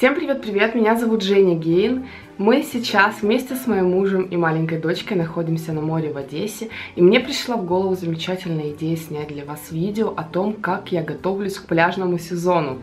Всем привет-привет, меня зовут Женя Гейн. Мы сейчас вместе с моим мужем и маленькой дочкой находимся на море в Одессе, и мне пришла в голову замечательная идея снять для вас видео о том, как я готовлюсь к пляжному сезону.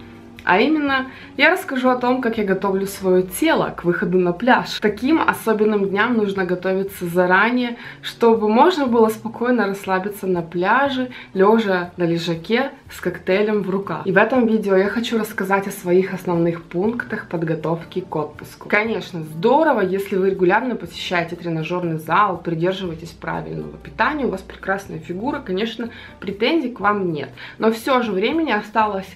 А именно, я расскажу о том, как я готовлю свое тело к выходу на пляж. К таким особенным дням нужно готовиться заранее, чтобы можно было спокойно расслабиться на пляже, лежа на лежаке с коктейлем в руках. И в этом видео я хочу рассказать о своих основных пунктах подготовки к отпуску. Конечно, здорово, если вы регулярно посещаете тренажерный зал, придерживаетесь правильного питания, у вас прекрасная фигура, конечно, претензий к вам нет. Но все же времени осталось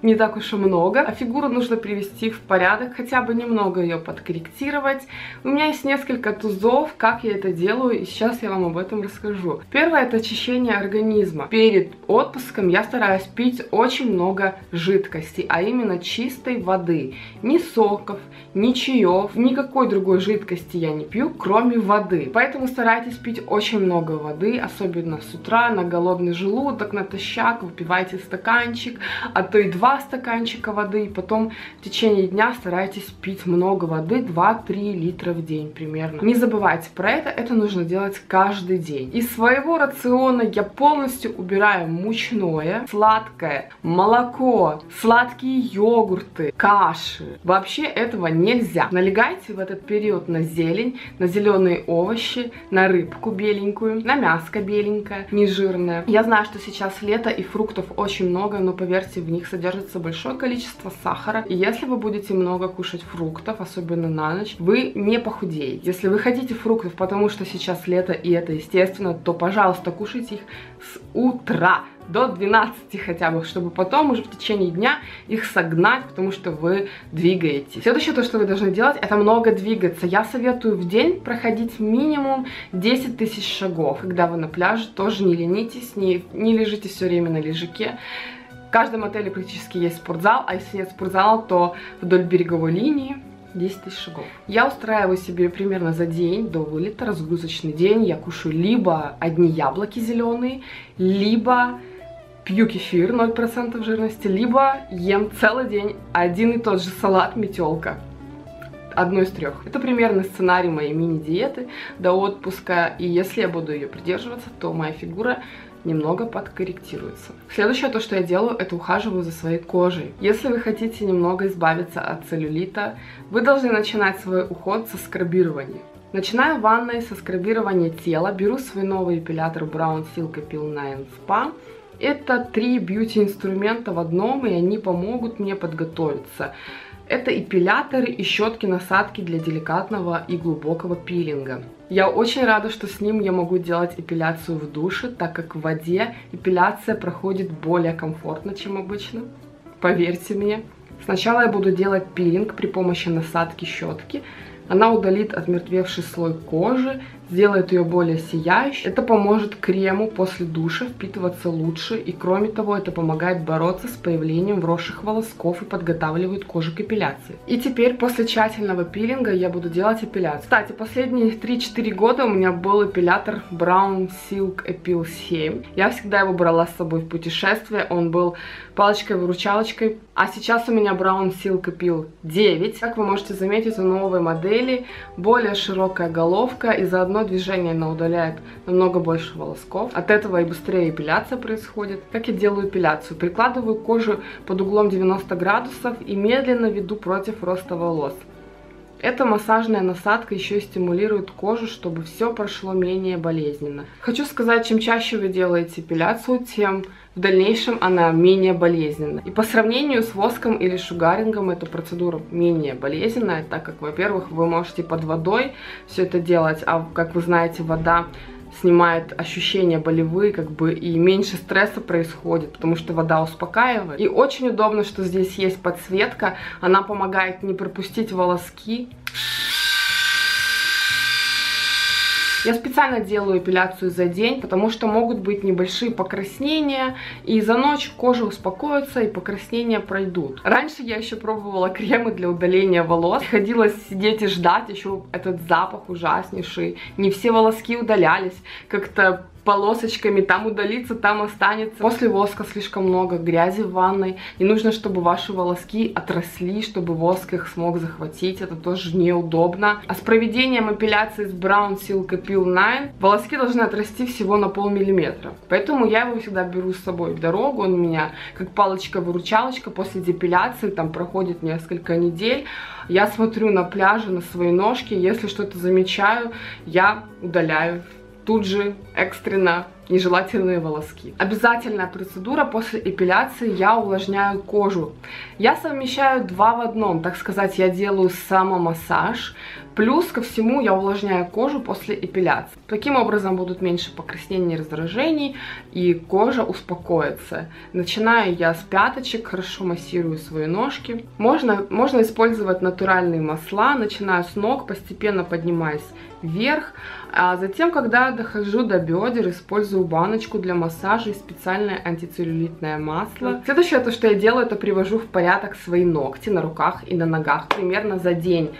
не так уж и много, а фигуру нужно привести в порядок, хотя бы немного ее подкорректировать. У меня есть несколько тузов, как я это делаю, и сейчас я вам об этом расскажу. Первое — это очищение организма. Перед отпуском я стараюсь пить очень много жидкости, а именно чистой воды. Ни соков, ни чаев, никакой другой жидкости я не пью, кроме воды. Поэтому старайтесь пить очень много воды, особенно с утра, на голодный желудок, натощак, выпивайте стаканчик, а то и 2 стаканчика воды, и потом в течение дня старайтесь пить много воды, 2-3 литра в день примерно. Не забывайте про это нужно делать каждый день. Из своего рациона я полностью убираю мучное, сладкое, молоко, сладкие йогурты, каши. Вообще этого нельзя. Налегайте в этот период на зелень, на зеленые овощи, на рыбку беленькую, на мяско беленькое, нежирное. Я знаю, что сейчас лето и фруктов очень много, но поверьте, в них содержится большое количество сахара, и если вы будете много кушать фруктов, особенно на ночь, вы не похудеете. Если вы хотите фруктов, потому что сейчас лето и это естественно, то, пожалуйста, кушайте их с утра, до 12 хотя бы, чтобы потом уже в течение дня их согнать, потому что вы двигаетесь. Следующее, то, что вы должны делать, это много двигаться. Я советую в день проходить минимум 10 тысяч шагов. Когда вы на пляже, тоже не ленитесь, не лежите все время на лежаке. В каждом отеле практически есть спортзал, а если нет спортзала, то вдоль береговой линии 10 тысяч шагов. Я устраиваю себе примерно за день до вылета разгрузочный день. Я кушаю либо одни яблоки зеленые, либо пью кефир 0% жирности, либо ем целый день один и тот же салат «Метелка». Одну из 3. Это примерно сценарий моей мини-диеты до отпуска, и если я буду ее придерживаться, то моя фигура немного подкорректируется. Следующее, то, что я делаю, это ухаживаю за своей кожей. Если вы хотите немного избавиться от целлюлита, вы должны начинать свой уход со скрабирования. Начинаю в ванной со скрабирования тела, беру свой новый эпилятор Braun Silk-épil 9 SPA. Это 3 бьюти-инструмента в одном, и они помогут мне подготовиться. Это эпиляторы и щетки-насадки для деликатного и глубокого пилинга. Я очень рада, что с ним я могу делать эпиляцию в душе, так как в воде эпиляция проходит более комфортно, чем обычно. Поверьте мне. Сначала я буду делать пилинг при помощи насадки щетки. Она удалит отмертвевший слой кожи, сделает ее более сияющей. Это поможет крему после душа впитываться лучше. И кроме того, это помогает бороться с появлением вросших волосков и подготавливает кожу к эпиляции. И теперь после тщательного пилинга я буду делать эпиляцию. Кстати, последние 3-4 года у меня был эпилятор Braun Silk-épil 7. Я всегда его брала с собой в путешествие. Он был палочкой-выручалочкой. А сейчас у меня Braun Silk-épil 9. Как вы можете заметить, у новой модели более широкая головка, и заодно движение она удаляет намного больше волосков. От этого и быстрее эпиляция происходит. Как я делаю эпиляцию? Прикладываю кожу под углом 90 градусов и медленно веду против роста волос. Эта массажная насадка еще и стимулирует кожу, чтобы все прошло менее болезненно. Хочу сказать, чем чаще вы делаете эпиляцию, тем в дальнейшем она менее болезненна. И по сравнению с воском или шугарингом эта процедура менее болезненная, так как, во-первых, вы можете под водой все это делать, а, как вы знаете, вода снимает ощущения болевые, как бы, и меньше стресса происходит, потому что вода успокаивает. И очень удобно, что здесь есть подсветка, она помогает не пропустить волоски. Я специально делаю эпиляцию за день, потому что могут быть небольшие покраснения, и за ночь кожа успокоится, и покраснения пройдут. Раньше я еще пробовала кремы для удаления волос. Приходилось сидеть и ждать, еще этот запах ужаснейший. Не все волоски удалялись. Как-то полосочками, там удалится, там останется. После воска слишком много грязи в ванной, и нужно, чтобы ваши волоски отросли, чтобы воск их смог захватить, это тоже неудобно. А с проведением эпиляции с Braun Silk-épil 9 волоски должны отрасти всего на полмиллиметра, поэтому я его всегда беру с собой в дорогу, он у меня как палочка-выручалочка. После депиляции там проходит несколько недель, я смотрю на пляже, на свои ножки, если что-то замечаю, я удаляю тут же экстренно нежелательные волоски. Обязательная процедура после эпиляции, я увлажняю кожу. Я совмещаю два в одном, так сказать, я делаю самомассаж, плюс ко всему я увлажняю кожу после эпиляции. Таким образом будут меньше покраснений и раздражений, и кожа успокоится. Начинаю я с пяточек, хорошо массирую свои ножки. Можно использовать натуральные масла, начинаю с ног, постепенно поднимаюсь вверх, а затем, когда дохожу до бедер, использую баночку для массажа и специальное антицеллюлитное масло. Следующее, то, что я делаю, это привожу в порядок свои ногти на руках и на ногах. Примерно за день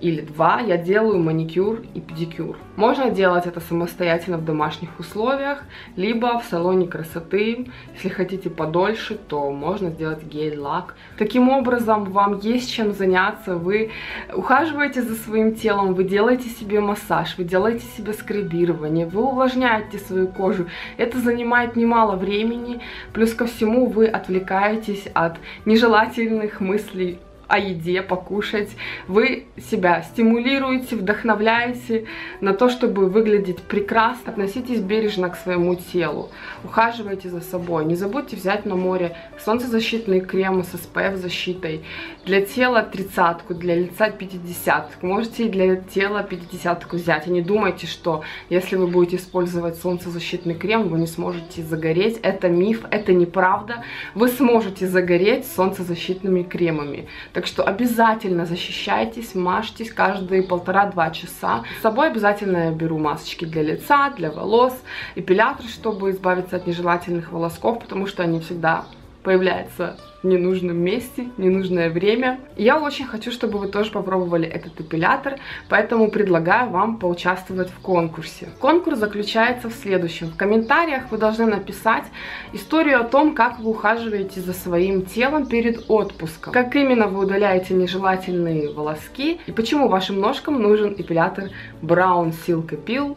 или два я делаю маникюр и педикюр. Можно делать это самостоятельно в домашних условиях, либо в салоне красоты. Если хотите подольше, то можно сделать гель-лак. Таким образом, вам есть чем заняться. Вы ухаживаете за своим телом, вы делаете себе массаж, вы делаете себе скребирование, вы увлажняете свою кожу. Это занимает немало времени. Плюс ко всему, вы отвлекаетесь от нежелательных мыслей о еде, покушать. Вы себя стимулируете, вдохновляете на то, чтобы выглядеть прекрасно. Относитесь бережно к своему телу, ухаживайте за собой. Не забудьте взять на море солнцезащитные кремы с SPF защитой. Для тела 30-ку, для лица 50-ку. Можете и для тела 50-ку взять. И не думайте, что если вы будете использовать солнцезащитный крем, вы не сможете загореть. Это миф, это неправда. Вы сможете загореть солнцезащитными кремами. Так что обязательно защищайтесь, мажьтесь каждые 1,5-2 часа. С собой обязательно я беру масочки для лица, для волос, эпилятор, чтобы избавиться от нежелательных волосков, потому что они всегда появляются в ненужном месте, в ненужное время. И я очень хочу, чтобы вы тоже попробовали этот эпилятор, поэтому предлагаю вам поучаствовать в конкурсе. Конкурс заключается в следующем. В комментариях вы должны написать историю о том, как вы ухаживаете за своим телом перед отпуском, как именно вы удаляете нежелательные волоски и почему вашим ножкам нужен эпилятор Braun Silk-épil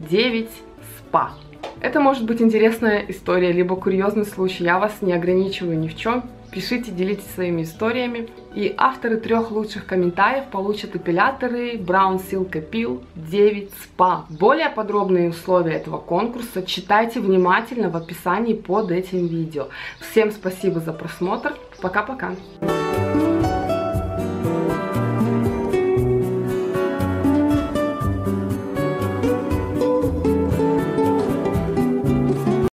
9 SPA. Это может быть интересная история, либо курьезный случай. Я вас не ограничиваю ни в чем. Пишите, делитесь своими историями. И авторы 3 лучших комментариев получат эпиляторы Braun Silk-épil 9 SPA. Более подробные условия этого конкурса читайте внимательно в описании под этим видео. Всем спасибо за просмотр. Пока-пока.